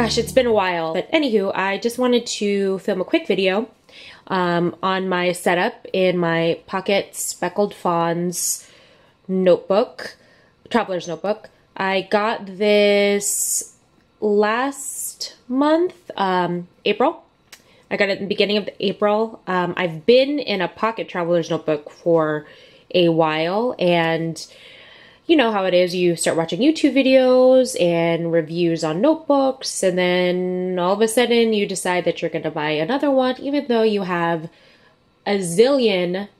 Gosh, it's been a while. But anywho, I just wanted to film a quick video on my setup in my Pocket Speckled Fawns notebook, traveler's notebook. I got this last month, April. I got it in the beginning of April. I've been in a pocket traveler's notebook for a while, and you know how it is, you start watching YouTube videos and reviews on notebooks, and then all of a sudden you decide that you're gonna buy another one. Even though you have a zillion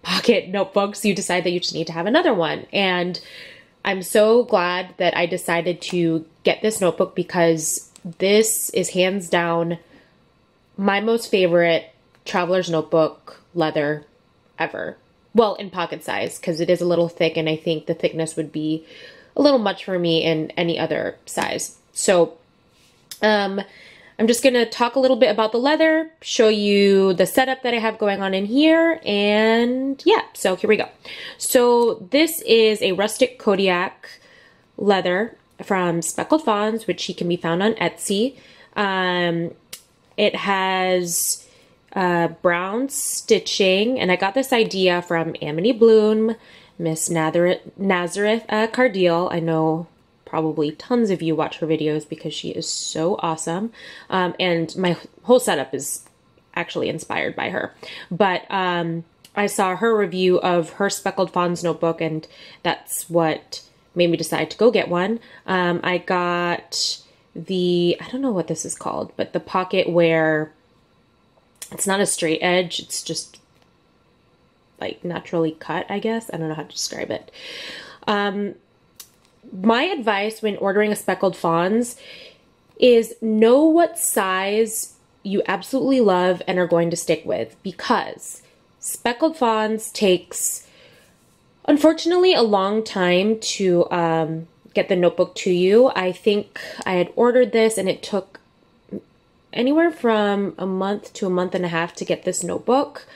pocket notebooks, you decide that you just need to have another one. And I'm so glad that I decided to get this notebook, because this is hands down my most favorite traveler's notebook leather ever. Well, in pocket size, because it is a little thick, and I think the thickness would be a little much for me in any other size. So I'm just going to talk a little bit about the leather, show you the setup that I have going on in here, and yeah, so here we go. So this is a rustic Kodiak leather from Speckled Fawns, which can be found on Etsy. It has brown stitching, and I got this idea from Amity Bloom, Miss Nazareth Cardeal. I know probably tons of you watch her videos because she is so awesome, and my whole setup is actually inspired by her. But I saw her review of her Speckled Fawns notebook, and that's what made me decide to go get one. I got the, I don't know what this is called, but the pocket where it's not a straight edge, it's just like naturally cut, I guess. I don't know how to describe it. My advice when ordering a Speckled Fawns is know what size you absolutely love and are going to stick with, because Speckled Fawns takes, unfortunately, a long time to get the notebook to you. I think I had ordered this and it took anywhere from a month to a month and a half to get this notebook.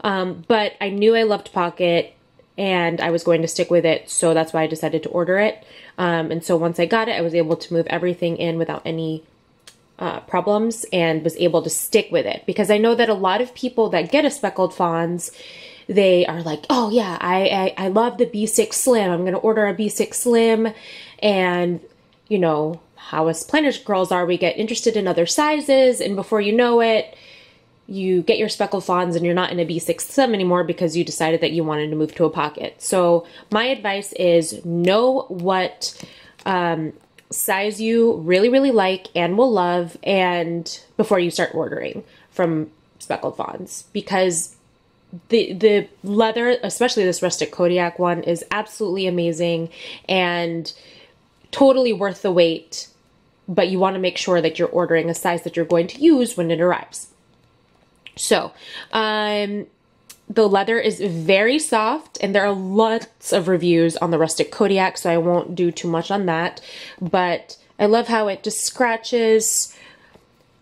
But I knew I loved pocket and I was going to stick with it, so that's why I decided to order it. And so once I got it, I was able to move everything in without any problems and was able to stick with it. Because I know that a lot of people that get a Speckled Fawns, they are like, oh yeah, I love the B6 Slim. I'm gonna order a B6 Slim. And you know, how us planners girls are, we get interested in other sizes, and before you know it, you get your Speckled Fawns and you're not in a B6 Slim anymore because you decided that you wanted to move to a pocket. So my advice is know what size you really, really like and will love, and before you start ordering from Speckled Fawns, because the leather, especially this rustic Kodiak one, is absolutely amazing and totally worth the wait. But you want to make sure that you're ordering a size that you're going to use when it arrives. So the leather is very soft, and there are lots of reviews on the rustic Kodiak, so I won't do too much on that. But I love how it just scratches,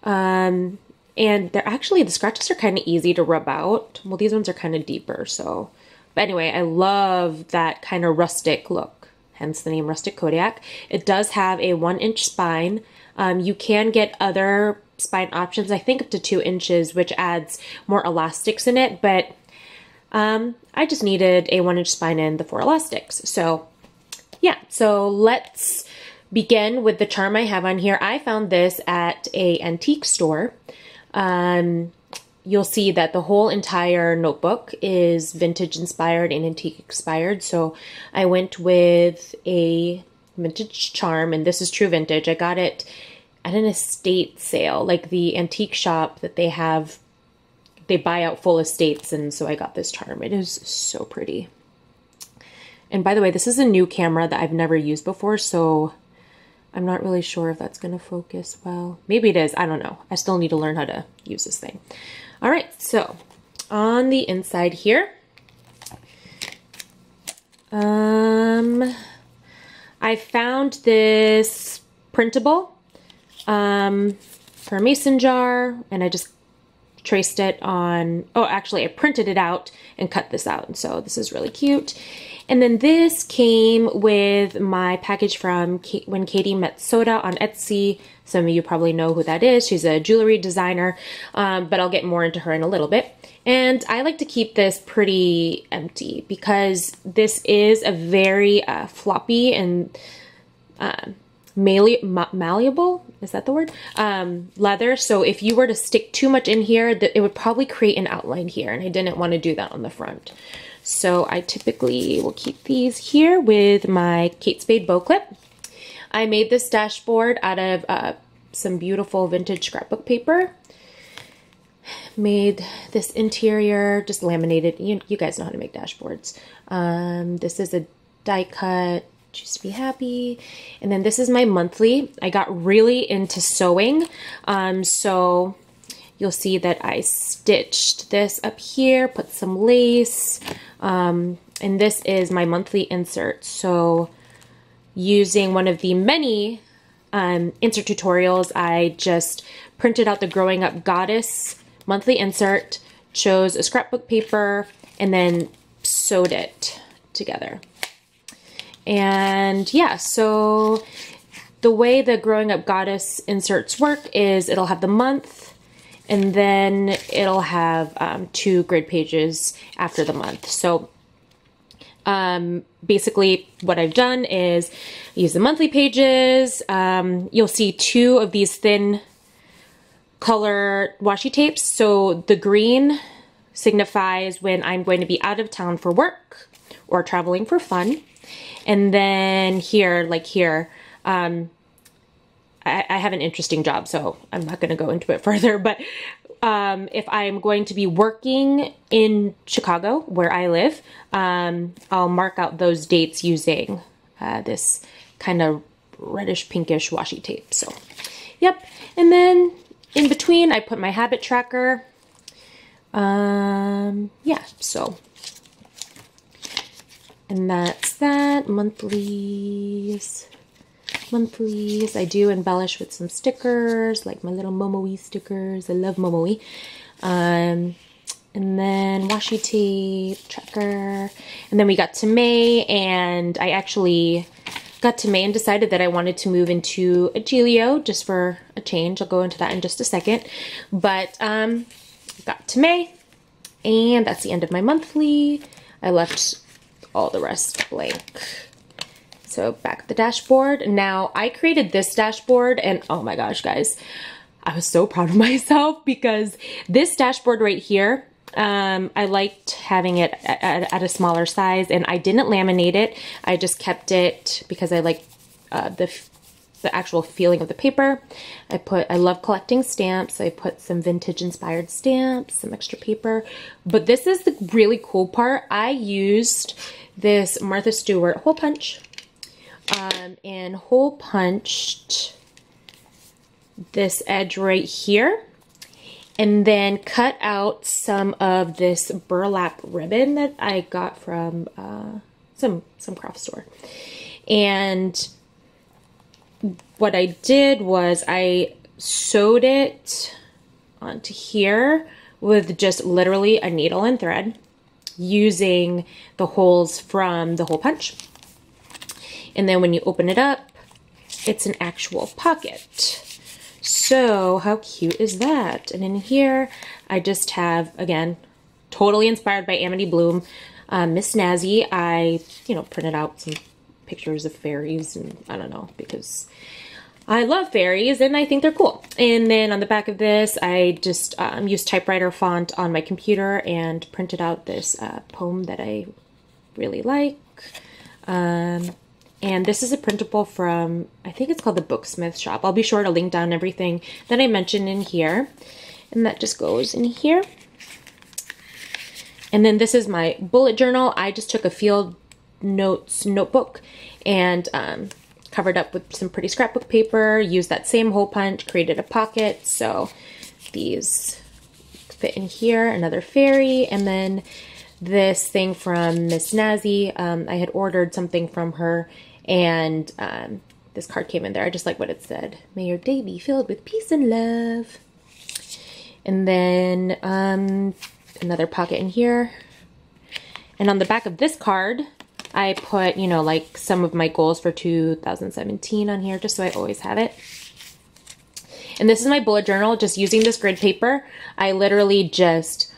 and they're actually, the scratches are kind of easy to rub out. Well, these ones are kind of deeper, so. But anyway, I love that kind of rustic look. Hence the name rustic Kodiak. It does have a 1-inch spine. You can get other spine options, I think up to 2 inches, which adds more elastics in it, but I just needed a 1-inch spine and the 4 elastics. So yeah, so let's begin with the charm I have on here. I found this at an antique store. You'll see that the whole entire notebook is vintage inspired and antique inspired. So I went with a vintage charm, and this is true vintage. I got it at an estate sale, like the antique shop that they have, they buy out full estates. And so I got this charm. It is so pretty. And by the way, this is a new camera that I've never used before, so I'm not really sure if that's gonna focus well. Maybe it is, I don't know. I still need to learn how to use this thing. All right, so on the inside here, I found this printable for a mason jar, and I just traced it on, oh, actually I printed it out and cut this out. And so this is really cute. And then this came with my package from When Katie Met Soda on Etsy. Some of you probably know who that is. She's a jewelry designer, but I'll get more into her in a little bit. And I like to keep this pretty empty because this is a very floppy and malleable, is that the word? Leather. So if you were to stick too much in here, it would probably create an outline here, and I didn't want to do that on the front. So I typically will keep these here with my Kate Spade bow clip. I made this dashboard out of some beautiful vintage scrapbook paper. Made this interior, just laminated. You guys know how to make dashboards. This is a die cut, Just Be Happy. And then this is my monthly. I got really into sewing, so you'll see that I stitched this up here, put some lace, and this is my monthly insert. So using one of the many insert tutorials, I just printed out the Growing Up Goddess monthly insert, chose a scrapbook paper, and then sewed it together. And yeah, so the way the Growing Up Goddess inserts work is it'll have the month, and then it'll have 2 grid pages after the month. So basically what I've done is use the monthly pages. You'll see 2 of these thin color washi tapes. So the green signifies when I'm going to be out of town for work or traveling for fun. And then here, like here, I have an interesting job, so I'm not going to go into it further, but if I'm going to be working in Chicago, where I live, I'll mark out those dates using this kind of reddish pinkish washi tape. So, yep. And then in between, I put my habit tracker. Yeah, so... And that's that. Monthlies. I do embellish with some stickers, like my little Momoi stickers. I love Momoi. And then washi tape, tracker. And then we got to May, and I actually got to May and decided that I wanted to move into a Giglio just for a change. I'll go into that in just a second. But got to May, and that's the end of my monthly. I left all the rest blank. So back at the dashboard. Now I created this dashboard, and oh my gosh guys, I was so proud of myself because this dashboard right here, I liked having it at a smaller size, and I didn't laminate it. I just kept it because I like the actual feeling of the paper. I love collecting stamps. I put some vintage inspired stamps, some extra paper. But this is the really cool part. I used this Martha Stewart hole punch and hole punched this edge right here, and then cut out some of this burlap ribbon that I got from some craft store. And what I did was I sewed it onto here with just literally a needle and thread using the holes from the hole punch. And then when you open it up, it's an actual pocket. So how cute is that? And in here, I just have, again, totally inspired by Amity Bloom, Miss Nazi. I, printed out some pictures of fairies, and I don't know, because I love fairies and I think they're cool. And then on the back of this, I just used typewriter font on my computer and printed out this poem that I really like. And this is a printable from, I think it's called the Booksmith Shop. I'll be sure to link down everything that I mentioned in here. And that just goes in here. And then this is my bullet journal. I just took a field notes notebook and covered up with some pretty scrapbook paper, used that same hole punch, created a pocket. So these fit in here, another fairy, and then this thing from Miss Nazi. I had ordered something from her, and this card came in there. I just like what it said. May your day be filled with peace and love. And then another pocket in here. And on the back of this card, I put, you know, like some of my goals for 2017 on here, just so I always have it. And this is my bullet journal. Just using this grid paper, I literally just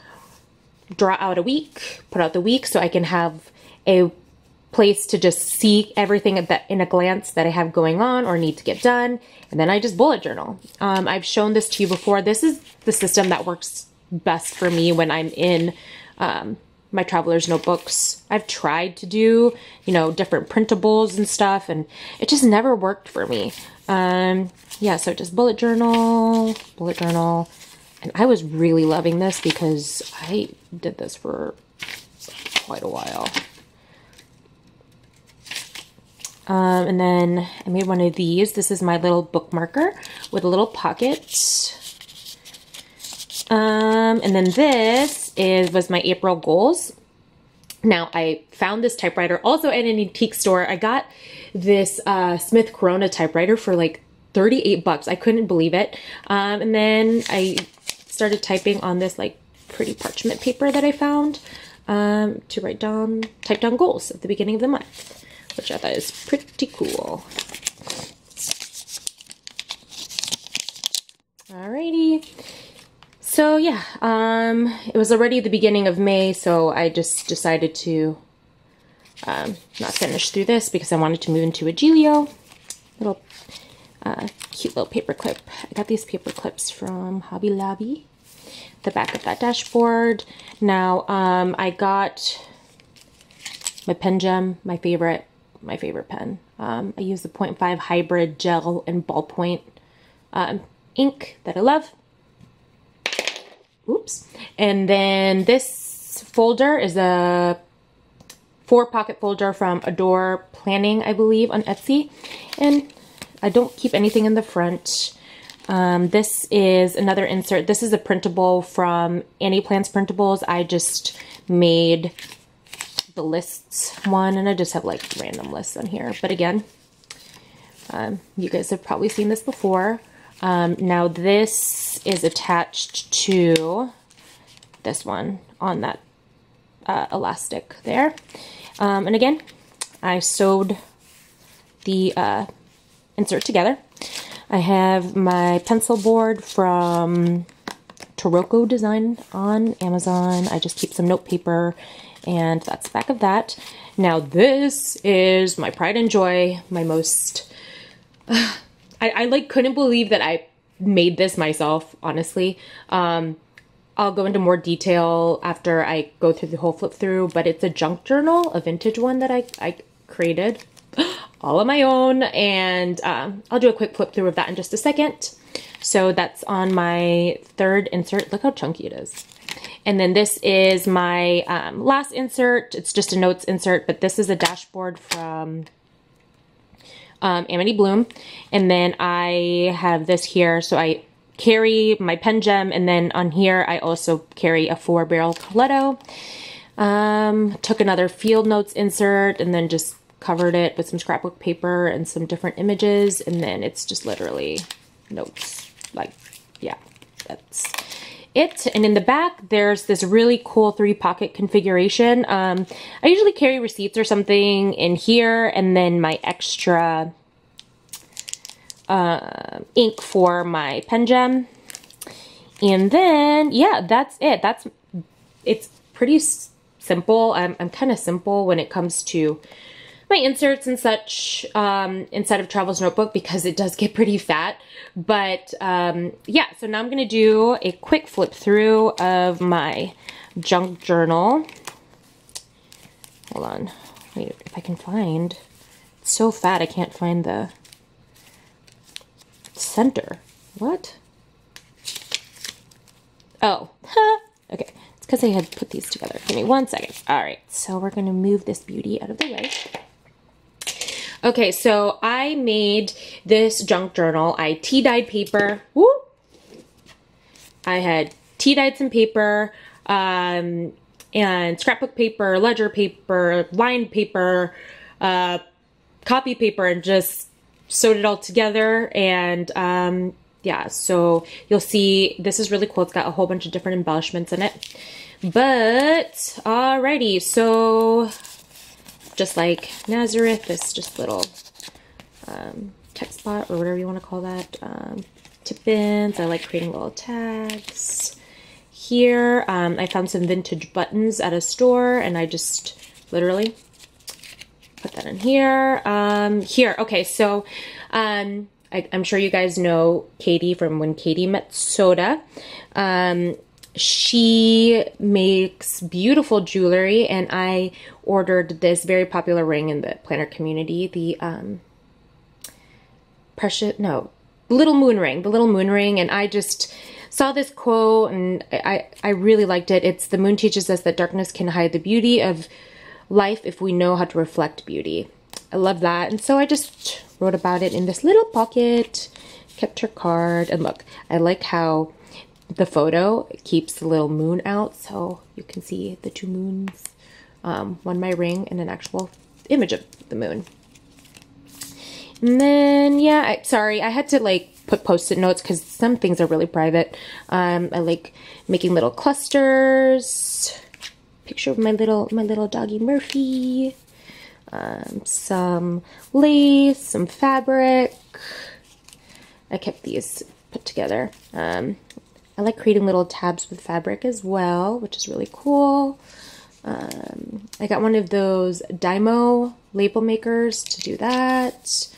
draw out a week, put out the week, so I can have a place to just see everything in a glance that I have going on or need to get done. And then I just bullet journal. I've shown this to you before. This is the system that works best for me when I'm in my traveler's notebooks. I've tried to do, you know, different printables and stuff, and it just never worked for me. Yeah, so just bullet journal. And I was really loving this because I did this for quite a while. And then I made one of these. This is my little bookmarker with a little pocket. And then this was my April goals. Now, I found this typewriter also at an antique store. I got this Smith Corona typewriter for like $38. I couldn't believe it. And then I started typing on this like pretty parchment paper that I found to type down goals at the beginning of the month, which I thought is pretty cool. Alrighty. So yeah, it was already the beginning of May, so I just decided to not finish through this because I wanted to move into a Giglio. Little cute little paper clip. I got these paper clips from Hobby Lobby. The back of that dashboard. Now, I got my Penjam, my favorite pen. I use the 0.5 hybrid gel and ballpoint ink that I love. Oops. And then this folder is a 4-pocket folder from Adore Planning, I believe, on Etsy. And I don't keep anything in the front. This is another insert. This is a printable from Annie Plans Printables. I just made the lists one, and I just have like random lists on here. But again, you guys have probably seen this before. Now this is attached to this one on that elastic there. And again, I sewed the insert together. I have my pencil board from Toroko Design on Amazon. I just keep some note paper, and that's the back of that. Now this is my pride and joy, my most... I like couldn't believe that I made this myself, honestly. I'll go into more detail after I go through the whole flip through, but it's a junk journal, a vintage one that I created all on my own, and I'll do a quick flip through of that in just a second. So that's on my third insert. Look how chunky it is. And then this is my last insert. It's just a notes insert, but this is a dashboard from... Amity Bloom. And then I have this here, so I carry my Penjam, and then on here I also carry a 4-barrel Coletto. Took another field notes insert and then just covered it with some scrapbook paper and some different images, and then it's just literally notes. Like, yeah, that's it. And in the back there's this really cool 3-pocket configuration. I usually carry receipts or something in here, and then my extra ink for my Penjam. And then yeah, that's it. It's pretty simple. I'm kind of simple when it comes to my inserts and such inside of Travel's Notebook, because it does get pretty fat. But yeah, so now I'm going to do a quick flip through of my junk journal. Hold on. Wait, if I can find... It's so fat I can't find the center. What? Oh. Okay. It's because I had put these together. Give me one second. Alright, so we're going to move this beauty out of the way. Okay, so I made this junk journal. I tea-dyed paper. Woo! I had tea-dyed some paper, and scrapbook paper, ledger paper, lined paper, copy paper, and just sewed it all together. And yeah, so you'll see this is really cool. It's got a whole bunch of different embellishments in it. But alrighty, so just like Nazareth, this just little text spot or whatever you want to call that, tip-ins. I like creating little tags here. I found some vintage buttons at a store and I just literally put that in here. Okay, so I'm sure you guys know Katie from When Katie Met Soda. She makes beautiful jewelry, and I ordered this very popular ring in the planner community, the Little Moon Ring, the Little Moon Ring, and I just saw this quote and I really liked it. It's, "The moon teaches us that darkness can hide the beauty of life if we know how to reflect beauty." I love that, and so I just wrote about it in this little pocket, kept her card, and look, I like how the photo keeps the little moon out, so you can see the two moons, one my ring and an actual image of the moon. And then, yeah, sorry, I had to like put post-it notes because some things are really private. I like making little clusters. Picture of my little doggy Murphy. Some lace, some fabric. I kept these put together. I like creating little tabs with fabric as well, which is really cool. I got one of those Dymo label makers to do that.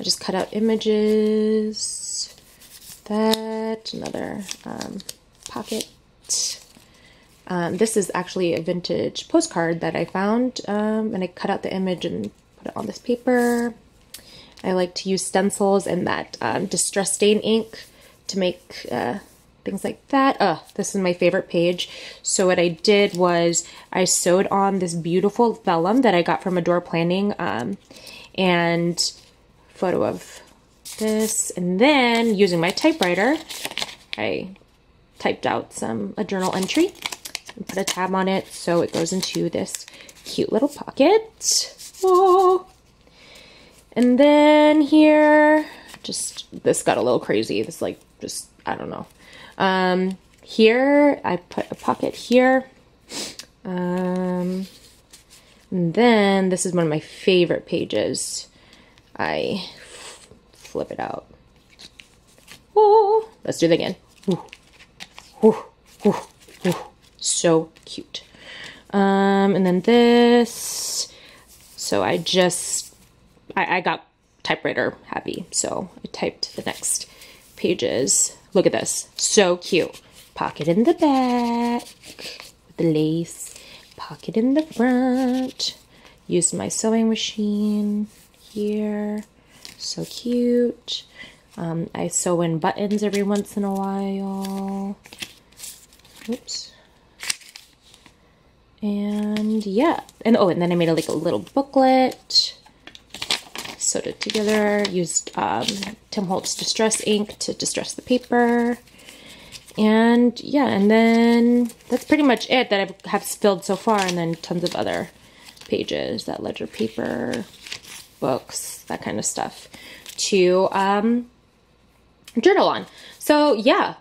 I just cut out images, that, another pocket. This is actually a vintage postcard that I found, and I cut out the image and put it on this paper. I like to use stencils and that Distress Ink to make things like that. This is my favorite page. So what I did was I sewed on this beautiful vellum that I got from Adore Planning, and photo of this, and then using my typewriter, I typed out a journal entry and put a tab on it so it goes into this cute little pocket. Whoa. And then here, this got a little crazy. This I don't know. Here I put a pocket here, and then this is one of my favorite pages. I flip it out. Oh, let's do it again. Ooh. Ooh. Ooh. Ooh. So cute. And then this, so I got typewriter happy, so I typed the next pages. Look at this, so cute. Pocket in the back with the lace, pocket in the front. Used my sewing machine here, so cute. I sew in buttons every once in a while. Oops. And yeah, and then I made a little booklet. Sewed it together, used Tim Holtz Distress Ink to distress the paper. And yeah, and then that's pretty much it that I have filled so far, and then tons of other pages, that ledger paper, books, that kind of stuff to journal on. So yeah,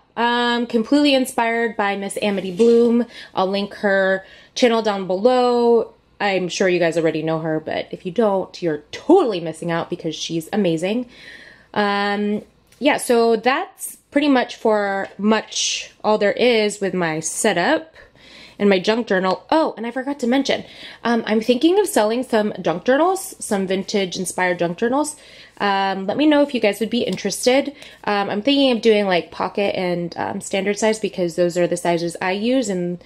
completely inspired by Miss Amity Bloom. I'll link her channel down below. I'm sure you guys already know her, but if you don't, you're totally missing out because she's amazing. Yeah, so that's pretty much all there is with my setup and my junk journal. Oh, and I forgot to mention, I'm thinking of selling some junk journals, some vintage inspired junk journals. Let me know if you guys would be interested. I'm thinking of doing like pocket and standard size because those are the sizes I use, and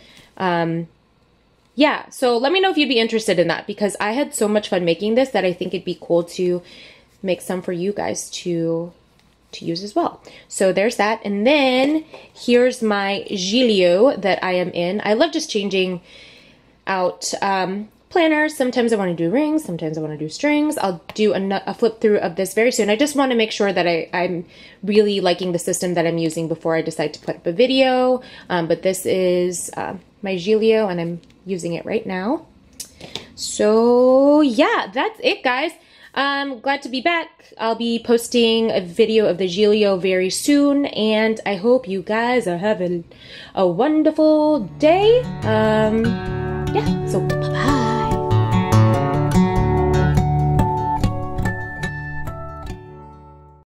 yeah, so let me know if you'd be interested in that because I had so much fun making this that I think it'd be cool to make some for you guys to use as well. So there's that. And then here's my Giglio that I am in. I love just changing out planners. Sometimes I want to do rings. Sometimes I want to do strings. I'll do a flip through of this very soon. I just want to make sure that I'm really liking the system that I'm using before I decide to put up a video. But this is my Giglio, and I'm using it right now. So yeah, that's it, guys. Glad to be back. I'll be posting a video of the Giglio very soon, and I hope you guys are having a wonderful day. Yeah, so bye-bye.